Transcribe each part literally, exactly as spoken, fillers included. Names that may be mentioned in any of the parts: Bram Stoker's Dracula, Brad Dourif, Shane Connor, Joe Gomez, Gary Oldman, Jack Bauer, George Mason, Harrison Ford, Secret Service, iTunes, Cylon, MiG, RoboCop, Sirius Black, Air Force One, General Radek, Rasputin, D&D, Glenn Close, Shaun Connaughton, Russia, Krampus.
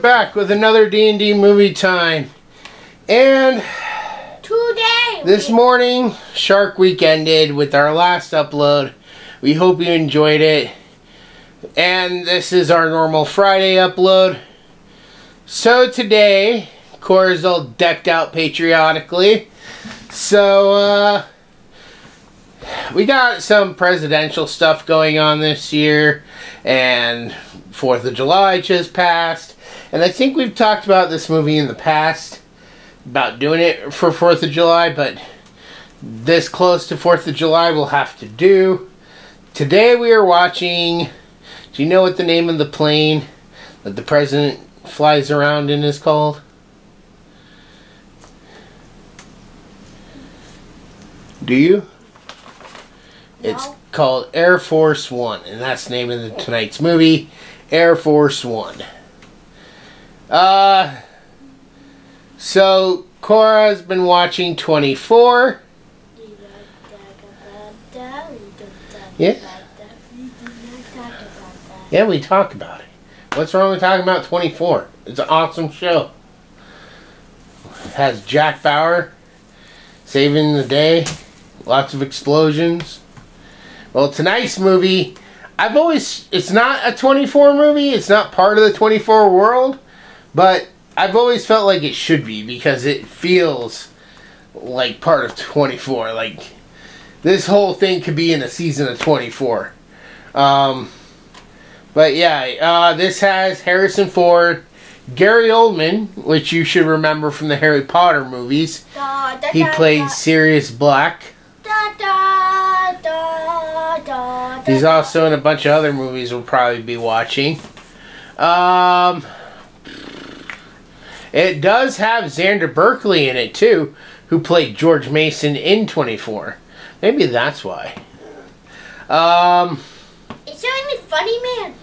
Back with another D and D movie time, and today this morning Shark Week ended with our last upload. We hope you enjoyed it, and this is our normal Friday upload. So today Cora's all decked out patriotically, so uh, we got some presidential stuff going on this year, and fourth of July just passed. And I think we've talked about this movie in the past, about doing it for fourth of July, but this close to fourth of July we'll have to do. Today we are watching, do you know what the name of the plane that the president flies around in is called? Do you? No. It's called Air Force One, and that's the name of the, tonight's movie, Air Force One. Uh, so Cora's been watching twenty-four. Yeah. Yeah, we talk about it. What's wrong with talking about twenty-four? It's an awesome show. It has Jack Bauer saving the day, lots of explosions. Well, tonight's movie, I've always, it's not a twenty-four movie, it's not part of the twenty-four world. But I've always felt like it should be, because it feels like part of twenty-four. Like, this whole thing could be in a season of twenty-four. Um, but yeah, uh, this has Harrison Ford, Gary Oldman, which you should remember from the Harry Potter movies. Da, da, he played da, da. Sirius Black. Da, da, da, da, da. He's also in a bunch of other movies we'll probably be watching. Um... It does have Xander Berkeley in it, too, who played George Mason in twenty-four. Maybe that's why. Um, Is there any funny man?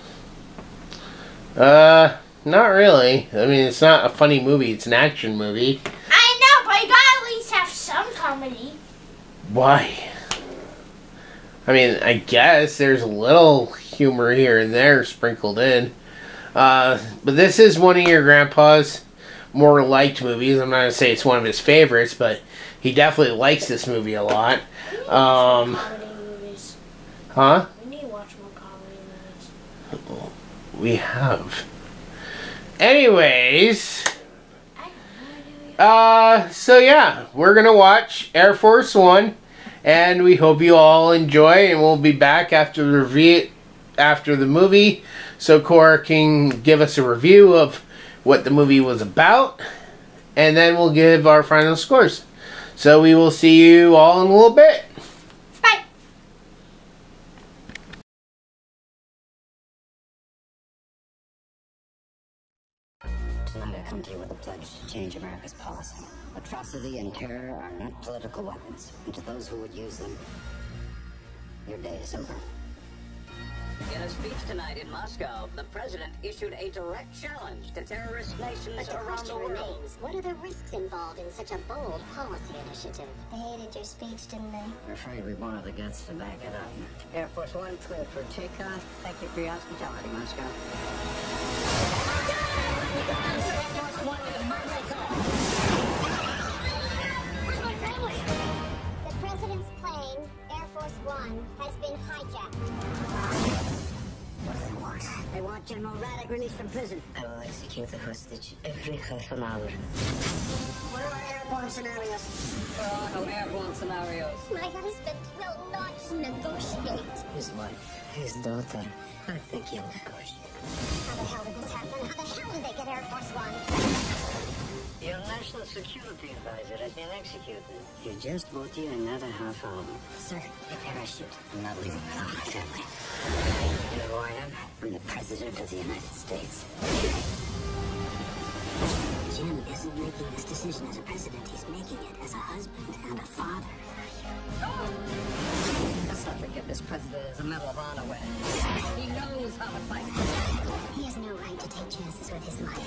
Uh, not really. I mean, it's not a funny movie. It's an action movie. I know, but you gotta at least have some comedy. Why? I mean, I guess there's a little humor here and there sprinkled in. Uh, but this is one of your grandpa's more liked movies. I'm not going to say it's one of his favorites, but he definitely likes this movie a lot. We need to um, watch more comedy movies. Huh? We need to watch more comedy movies. We have. Anyways. Uh, so yeah, we're going to watch Air Force One, and we hope you all enjoy, and we'll be back after the review, after the movie, so Cora can give us a review of what the movie was about, and then we'll give our final scores. So we will see you all in a little bit. Bye. I'm going to come to you with a pledge to change America's policy. Atrocity and terror are not political weapons, and to those who would use them, your day is over. In a speech tonight in Moscow, the president issued a direct challenge to terrorist nations but around the, the world. Remains, what are the risks involved in such a bold policy initiative? They hated your speech, didn't they? We're afraid we wanted the guts to back it up. Air Force One, clear for takeoff. Thank you for your hospitality, Moscow. Air Force One to Mexico. Where's my family? The president's plane, Air Force One, has been hijacked. What do they want? They want General Radek released from prison. I will execute the hostage every half an hour. What about airborne scenarios? There are no airborne scenarios. My husband will not negotiate. His wife, his daughter. I think he'll negotiate. How the hell did this happen? How the hell did they get Air Force One? Your national security advisor has been executed. You just bought you another half hour. Sir, the parachute. I'm not leaving without my family. You know who I am? I'm the President of the United States. Jim isn't making this decision as a president. He's making it as a husband and a father. Oh! Let's not forget this president is a Medal of Honor winner. He knows how to fight. He has no right to take chances with his life.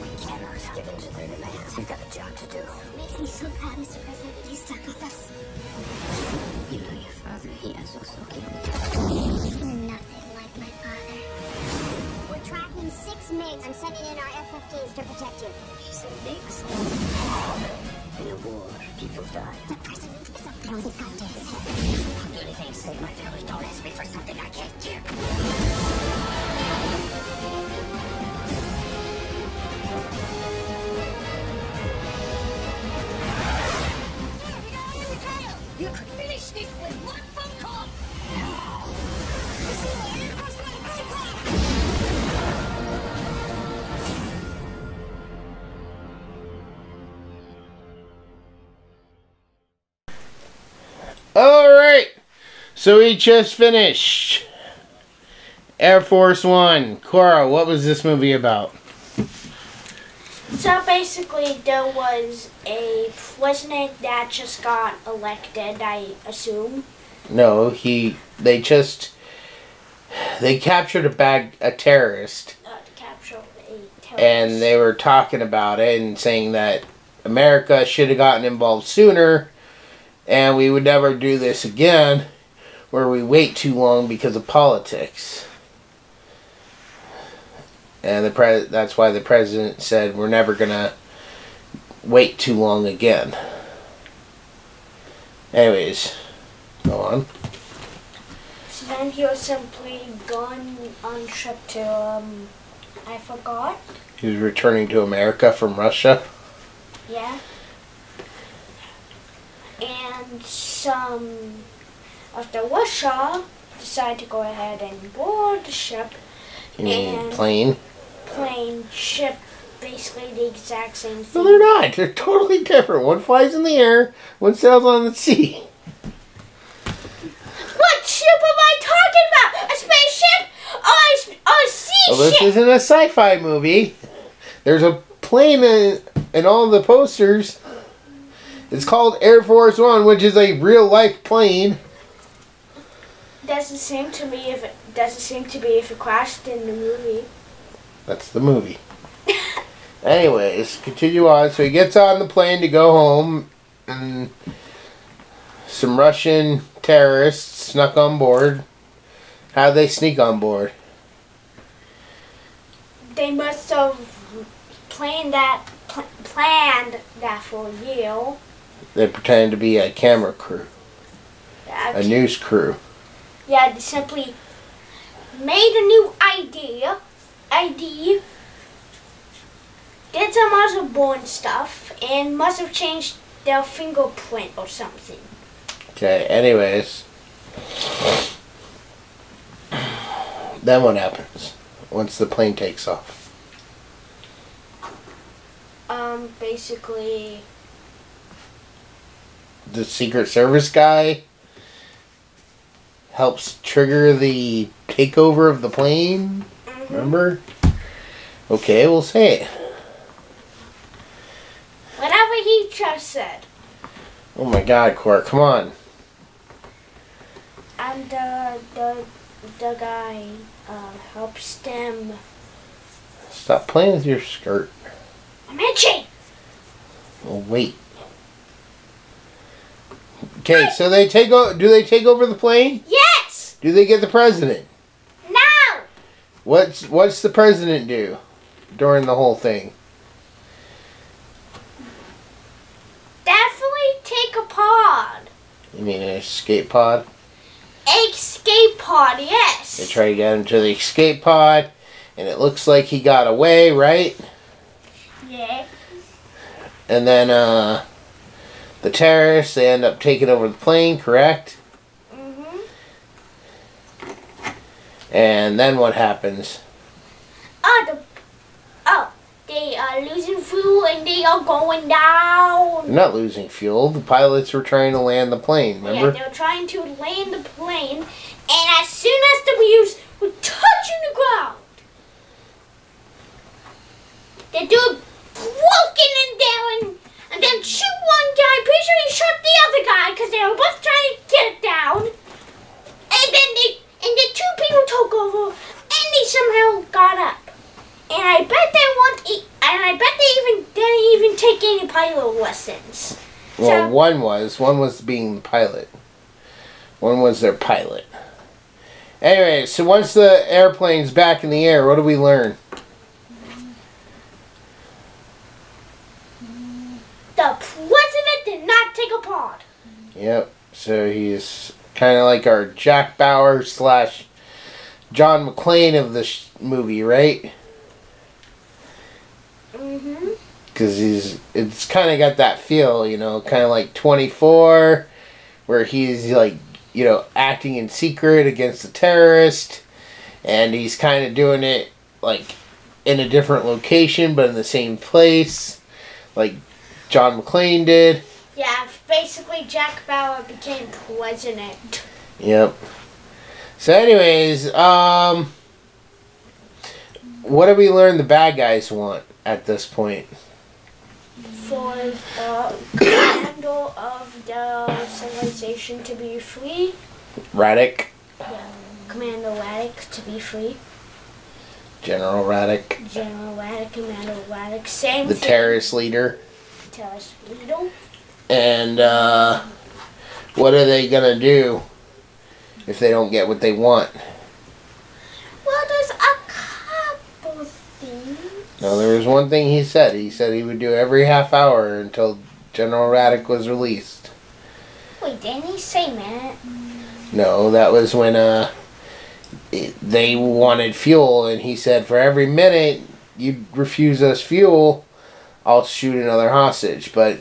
We cannot give in to their demands. We've got a job to do. It makes me so proud, Mister President, that you stuck with us. You know your father, he has also killed me. Nothing like my father. We're tracking six MiGs. I'm sending in our F fifteens to protect you. She said MiGs? In a war, people die. The president is a brilliant idea. I'll do anything to save my family. Don't ask me for something I can't give. You could finish this with one phone call! Alright! So we just finished Air Force One. Cora, what was this movie about? So basically, there was a president that just got elected, I assume. No, he, they just, they captured a bag, a terrorist. Uh, captured a terrorist. And they were talking about it and saying that America should have gotten involved sooner and we would never do this again where we wait too long because of politics. And the pre that's why the president said we're never going to wait too long again. Anyways, go on. So then he was simply gone on trip to, um, I forgot. He was returning to America from Russia. Yeah. And some after Russia decided to go ahead and board the ship. You mean plane? Plane, ship, basically the exact same thing. No, they're not. They're totally different. One flies in the air, one sails on the sea. What ship am I talking about? A spaceship or a, or a sea well, ship? Well, this isn't a sci-fi movie. There's a plane in, in all the posters. It's called Air Force One, which is a real-life plane. Doesn't seem to me if it doesn't seem to be if it crashed in the movie. That's the movie. Anyways, continue on. So he gets on the plane to go home, and some Russian terrorists snuck on board. How'd they sneak on board? They must have planned that pl planned that for you. They pretended to be a camera crew, a news crew. Yeah, they simply made a new idea, I D, did some other born stuff, and must have changed their fingerprint or something. Okay, anyways. Then what happens once the plane takes off? Um, basically... The Secret Service guy helps trigger the takeover of the plane. Mm-hmm. Remember? Okay, we'll say it. Whatever he just said. Oh my God, Cora, come on. Um, and uh, the the guy uh, helps them. Stop playing with your skirt. I'm itching. Oh wait. Okay, so they take o- do they take over the plane? Yes. Do they get the president? No. What's what's the president do during the whole thing? Definitely take a pod. You mean an escape pod? Escape pod, yes. They try to get him to the escape pod, and it looks like he got away, right? Yeah. And then uh, the terrorists, they end up taking over the plane, correct? Mm-hmm. And then what happens? Oh, the, oh, they are losing fuel and they are going down. They're not losing fuel. The pilots were trying to land the plane, remember? Yeah, they were trying to land the plane, and as soon as the wheels were touching the ground, they do broken and down, and then shoot one guy, pretty sure he shot the other guy, because they were both trying to get it down. And then they, and the two people took over, and they somehow got up. And I bet they won't eat, and I bet they even didn't even take any pilot lessons. Well, so, one was, one was being the pilot. One was their pilot. Anyway, so once the airplane's back in the air, what do we learn? The president did not take a pod. Yep, so he's kind of like our Jack Bauer slash John McClane of this movie, right? Mm-hmm. Because he's, it's kind of got that feel, you know, kind of like twenty-four, where he's like, you know, acting in secret against the terrorist, and he's kind of doing it like in a different location, but in the same place, like John McClane did. Yeah, basically Jack Bauer became president. Yep. So anyways, um, what did we learn the bad guys want at this point? For the commando of the civilization to be free. Radek. Yeah, Commando Radek to be free. General Radek. General Radek, Commando Radek, same the thing. The terrorist leader. And uh, what are they gonna do if they don't get what they want? Well, there's a couple things. No, there was one thing he said. He said he would do every half hour until General Radek was released. Wait, didn't he say that? No, that was when uh, they wanted fuel, and he said, for every minute you refuse us fuel, I'll shoot another hostage. But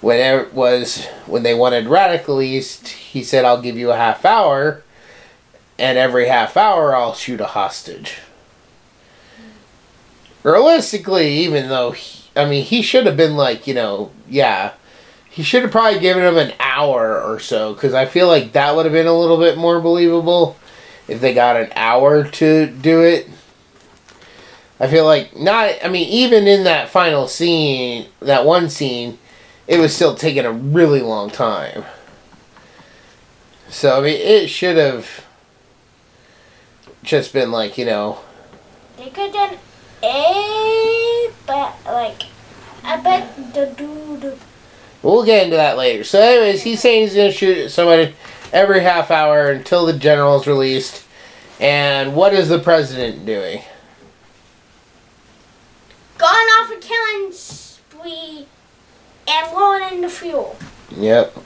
when it was, when they wanted Radek released, he said, I'll give you a half hour, and every half hour I'll shoot a hostage. Realistically, even though, he, I mean, he should have been like, you know, yeah, he should have probably given him an hour or so, because I feel like that would have been a little bit more believable if they got an hour to do it. I feel like not, I mean, even in that final scene, that one scene, it was still taking a really long time. So, I mean, it should have just been like, you know. They could have done a, but like, I bet the dude. We'll get into that later. So anyways, he's saying he's going to shoot at somebody every half hour until the general's released. And what is the president doing? Gone off a killing spree and blowing into fuel. Yep.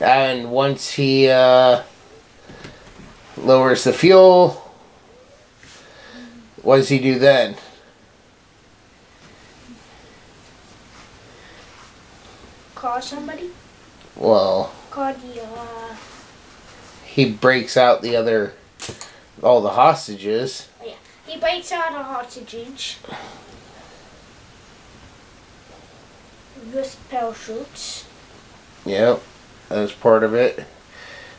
And once he uh, lowers the fuel, what does he do then? Call somebody? Well, call the, uh... he breaks out the other, all the hostages. Yeah. He breaks out a hostage, with parachutes. Yep, that was part of it. And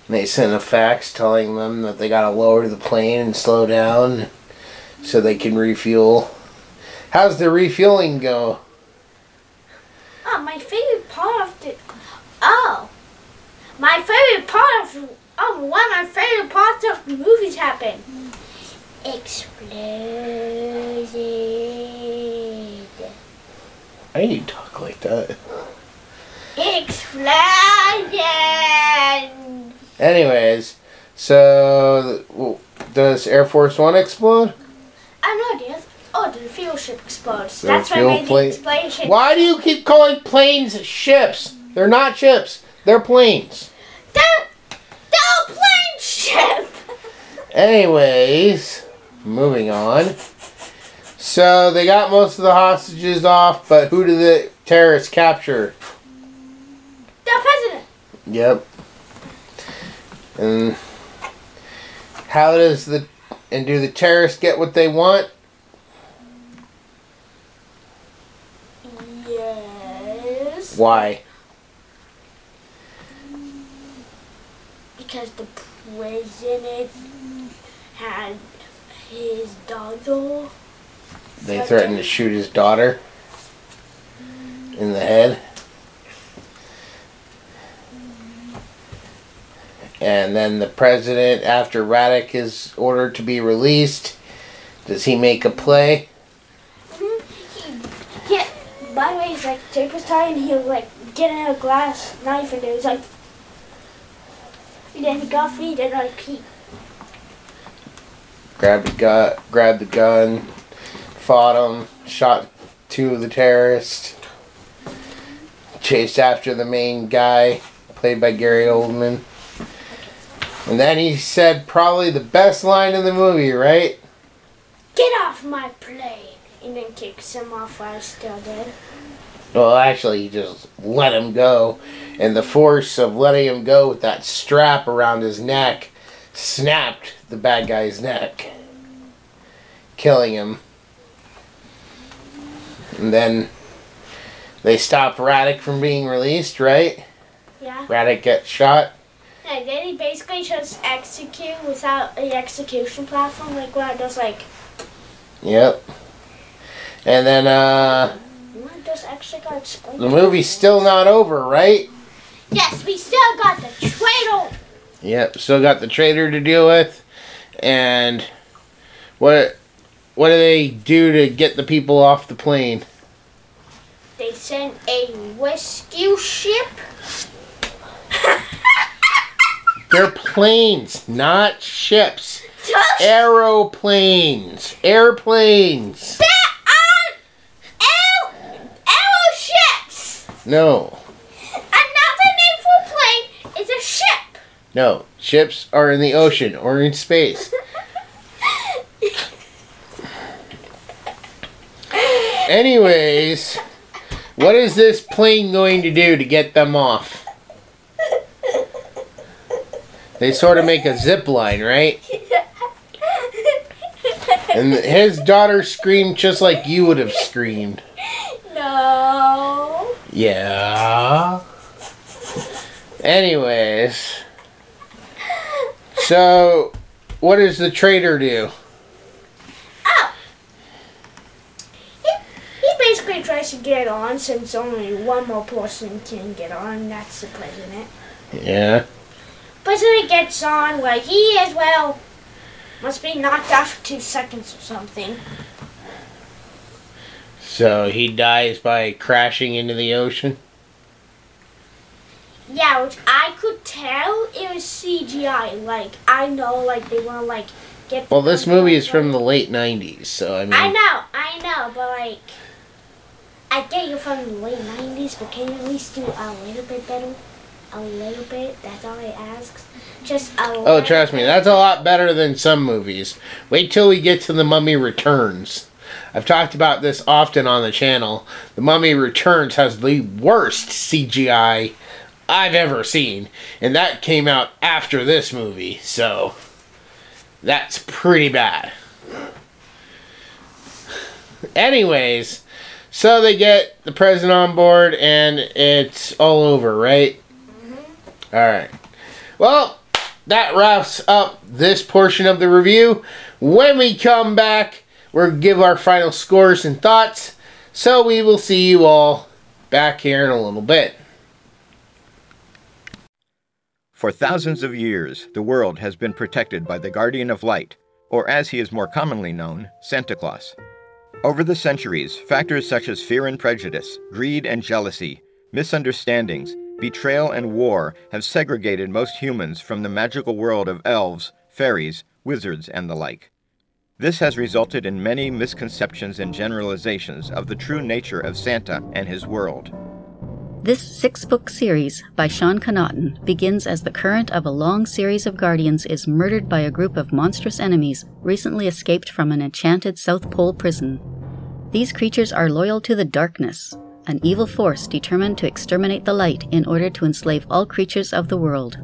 they sent a fax telling them that they gotta lower the plane and slow down so they can refuel. How's the refueling go? Oh, my favorite part of the... Oh! My favorite part of Oh, one of my favorite parts of movies happen. Exploded. Why do you talk like that? Exploded. Anyways, so does Air Force One explode? I know it does. Oh, the fuel ship explodes. The That's why I made the explosion. Why do you keep calling planes ships? They're not ships. They're planes. They're, they're a plane ship. Anyways, moving on. So they got most of the hostages off, but who did the terrorists capture? The president. Yep. And how does the and do the terrorists get what they want? Yes. Why? Because the president had his daughter. They threatened to shoot his daughter in the head. And then the president, after Radek is ordered to be released, does he make a play? Mm-hmm. He, he, by the way, he's like, tape was tied, and he was like, getting a glass knife, and it was like, and then he got free, then like, he grabbed the, gu grabbed the gun, fought him, shot two of the terrorists, chased after the main guy, played by Gary Oldman. And then he said probably the best line in the movie, right? Get off my plane! And then kicks him off while he's still dead. Well, actually, he just let him go. And the force of letting him go with that strap around his neck snapped the bad guy's neck, killing him. And then they stopped Radek from being released, right? Yeah. Radek gets shot. And then he basically just execute without the execution platform, like when it does like... Yep. And then, uh... the movie's still not over, right? Yes, we still got the traitor! Yep, still got the traitor to deal with. And what, what do they do to get the people off the plane? They send a rescue ship. They're planes, not ships. Just aeroplanes. Airplanes. There are aero, aero ships. No. Another name for a plane is a ship. No. Ships are in the ocean or in space. Anyways, what is this plane going to do to get them off? They sort of make a zip line, right? And his daughter screamed just like you would have screamed. No. Yeah. Anyways. So, what does the traitor do? Oh. He, he basically tries to get on since only one more person can get on. That's the president. Yeah. President gets on where he as well must be knocked out for two seconds or something. So he dies by crashing into the ocean? Yeah, which I could tell it was C G I. Like, I know, like, they want to, like, get... Well, this movie is from the late nineties, so, I mean... I know, I know, but, like, I get you're from the late nineties, but can you at least do a little bit better? A little bit, that's all he asks. Just a little bit. Oh, trust me, that's a lot better than some movies. Wait till we get to The Mummy Returns. I've talked about this often on the channel. The Mummy Returns has the worst C G I I've ever seen. And that came out after this movie, so that's pretty bad. Anyways, so they get the president on board and it's all over, right? Alright, well, that wraps up this portion of the review. When we come back, we'll give our final scores and thoughts. So we will see you all back here in a little bit. For thousands of years, the world has been protected by the Guardian of Light, or as he is more commonly known, Santa Claus. Over the centuries, factors such as fear and prejudice, greed and jealousy, misunderstandings, betrayal and war have segregated most humans from the magical world of elves, fairies, wizards, and the like. This has resulted in many misconceptions and generalizations of the true nature of Santa and his world. This six-book series by Shaun Connaughton begins as the current of a long series of guardians is murdered by a group of monstrous enemies recently escaped from an enchanted South Pole prison. These creatures are loyal to the darkness, an evil force determined to exterminate the light in order to enslave all creatures of the world.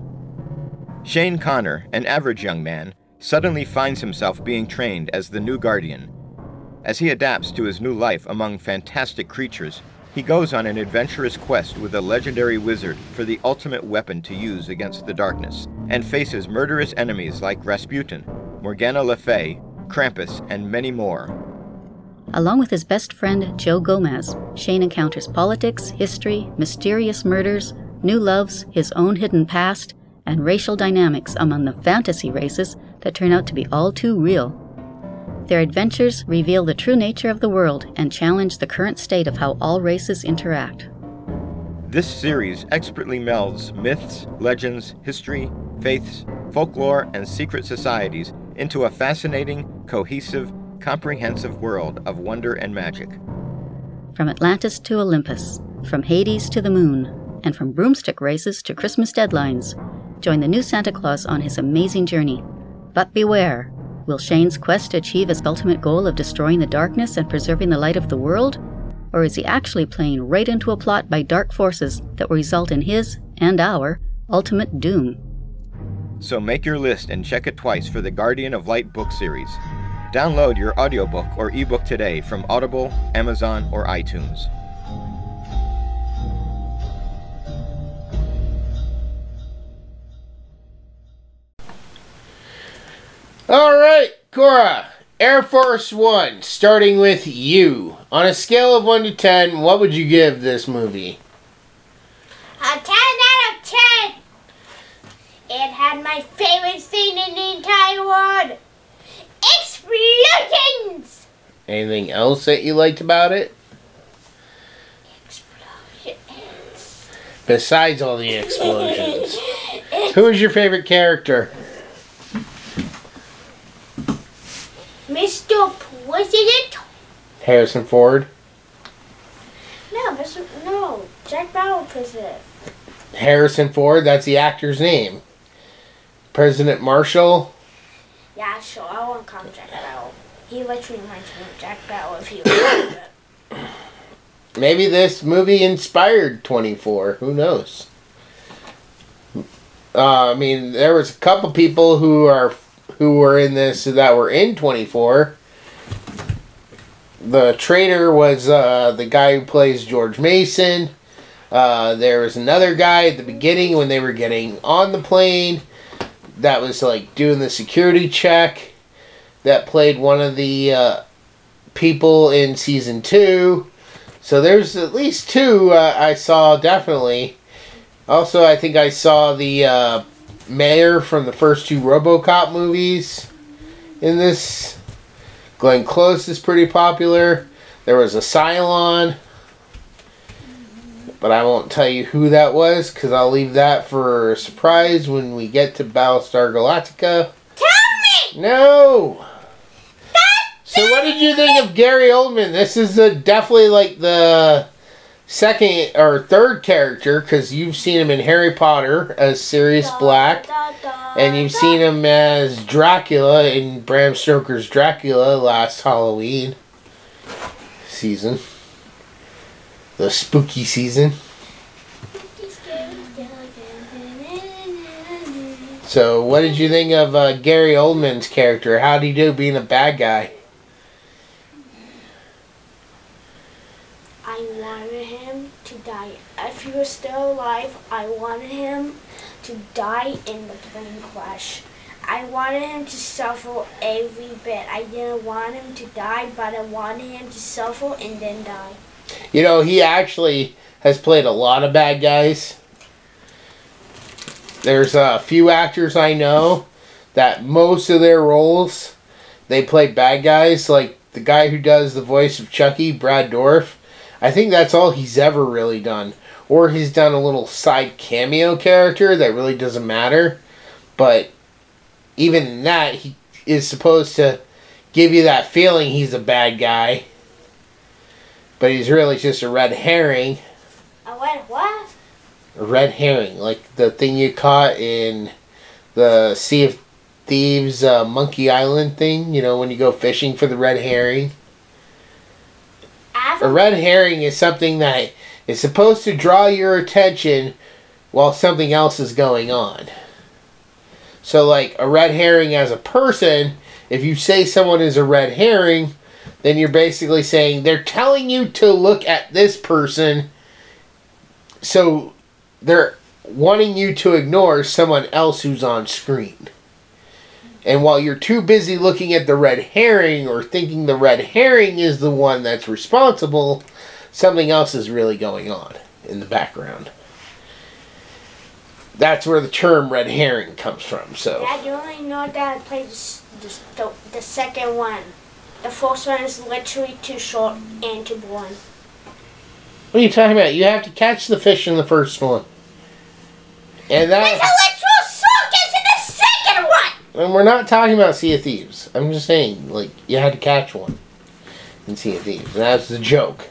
Shane Connor, an average young man, suddenly finds himself being trained as the new guardian. As he adapts to his new life among fantastic creatures, he goes on an adventurous quest with a legendary wizard for the ultimate weapon to use against the darkness, and faces murderous enemies like Rasputin, Morgana Le Fay, Krampus, and many more. Along with his best friend, Joe Gomez, Shane encounters politics, history, mysterious murders, new loves, his own hidden past, and racial dynamics among the fantasy races that turn out to be all too real. Their adventures reveal the true nature of the world and challenge the current state of how all races interact. This series expertly melds myths, legends, history, faiths, folklore, and secret societies into a fascinating, cohesive, comprehensive world of wonder and magic. From Atlantis to Olympus, from Hades to the moon, and from broomstick races to Christmas deadlines, join the new Santa Claus on his amazing journey. But beware, will Shane's quest achieve his ultimate goal of destroying the darkness and preserving the light of the world? Or is he actually playing right into a plot by dark forces that will result in his, and our, ultimate doom? So make your list and check it twice for the Guardian of Light book series. Download your audiobook or ebook today from Audible, Amazon, or iTunes. All right, Cora, Air Force One, starting with you. On a scale of one to ten, what would you give this movie? A ten out of ten. It had my favorite scene in the entire world. Explosions! Anything else that you liked about it? Explosions. Besides all the explosions. Who was your favorite character? Mister President? Harrison Ford? No, Mister No. Jack Bauer, President. Harrison Ford, that's the actor's name. President Marshall? Yeah, sure, I won't call him Jack Bauer. He literally reminds me of Jack Bauer if he was it. Maybe this movie inspired twenty-four. Who knows? Uh, I mean, there was a couple people who are who were in this that were in twenty-four. The traitor was uh, the guy who plays George Mason. Uh, there was another guy at the beginning when they were getting on the plane that was like doing the security check, that played one of the uh, people in season two. So there's at least two uh, I saw definitely. Also, I think I saw the uh, mayor from the first two RoboCop movies in this. Glenn Close is pretty popular. There was a Cylon, but I won't tell you who that was, because I'll leave that for a surprise when we get to Battlestar Galactica. Tell me! No! That's so what did you think of Gary Oldman? This is a, definitely like the second or third character, because you've seen him in Harry Potter as Sirius Black, da, da, da, and you've da. seen him as Dracula in Bram Stoker's Dracula last Halloween season. The spooky season. So, what did you think of uh, Gary Oldman's character? How'd he do being a bad guy? I wanted him to die. If he was still alive, I wanted him to die in the plane crash. I wanted him to suffer every bit. I didn't want him to die, but I wanted him to suffer and then die. You know, he actually has played a lot of bad guys. There's a few actors I know that most of their roles, they play bad guys. Like the guy who does the voice of Chucky, Brad Dourif, I think that's all he's ever really done. Or he's done a little side cameo character that really doesn't matter. But even in that, he is supposed to give you that feeling he's a bad guy. But he's really just a red herring. A red what? A red herring. Like the thing you caught in the Sea of Thieves uh, Monkey Island thing. You know, when you go fishing for the red herring. A red herring is something that is supposed to draw your attention while something else is going on. So like a red herring as a person, if you say someone is a red herring, then you're basically saying they're telling you to look at this person, so they're wanting you to ignore someone else who's on screen. And while you're too busy looking at the red herring or thinking the red herring is the one that's responsible, something else is really going on in the background. That's where the term red herring comes from. So Dad, you only know Dad plays the, the, the second one. The first one is literally too short and too boring. What are you talking about? You have to catch the fish in the first one. And that... There's a literal circus in the second one! And we're not talking about Sea of Thieves. I'm just saying, like, you had to catch one in Sea of Thieves. And that's the joke.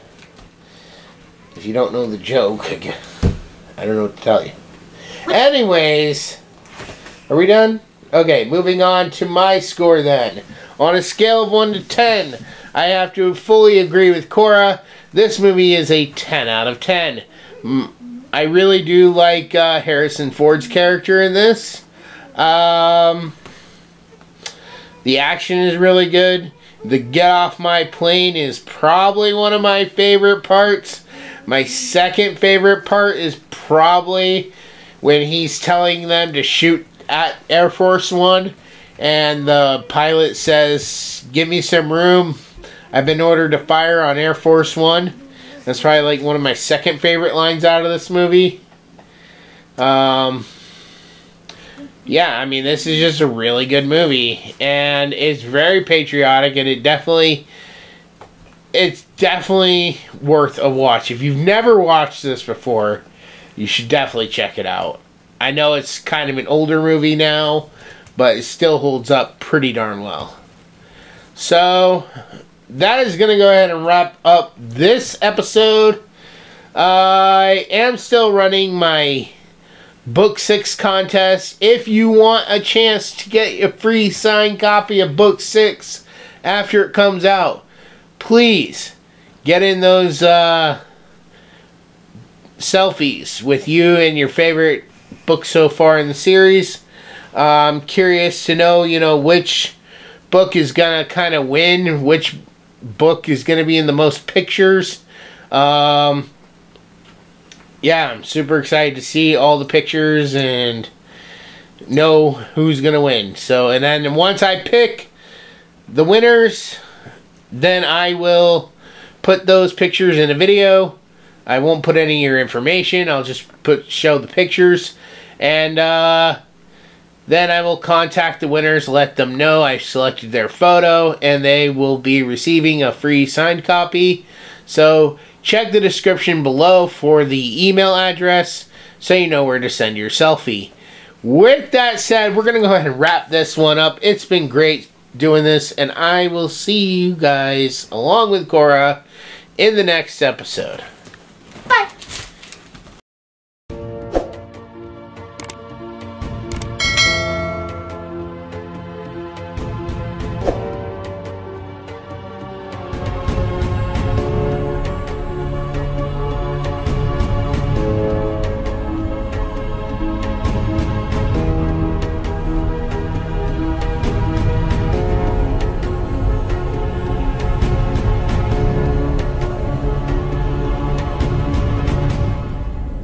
If you don't know the joke, again, I don't know what to tell you. Anyways, are we done? Okay, moving on to my score then. On a scale of one to ten, I have to fully agree with Cora. This movie is a ten out of ten. I really do like uh, Harrison Ford's character in this. Um, the action is really good. The Get Off My Plane is probably one of my favorite parts. My second favorite part is probably when he's telling them to shoot at Air Force One and the pilot says, "Give me some room. I've been ordered to fire on Air Force One." That's probably like one of my second favorite lines out of this movie. Um, yeah, I mean, this is just a really good movie. And it's very patriotic, and it definitely... It's definitely worth a watch. If you've never watched this before, you should definitely check it out. I know it's kind of an older movie now, but it still holds up pretty darn well. So, that is going to go ahead and wrap up this episode. Uh, I am still running my Book six contest. If you want a chance to get a free signed copy of Book six after it comes out, please get in those uh, selfies with you and your favorite book so far in the series. Uh, I'm curious to know, you know, which book is going to kind of win, which book is going to be in the most pictures. Um, yeah, I'm super excited to see all the pictures and know who's going to win. So, and then once I pick the winners, then I will put those pictures in a video. I won't put any of your information. I'll just put show the pictures. And uh, then I will contact the winners, let them know I selected their photo, and they will be receiving a free signed copy. So check the description below for the email address so you know where to send your selfie. With that said, we're going to go ahead and wrap this one up. It's been great doing this, and I will see you guys along with Cora in the next episode.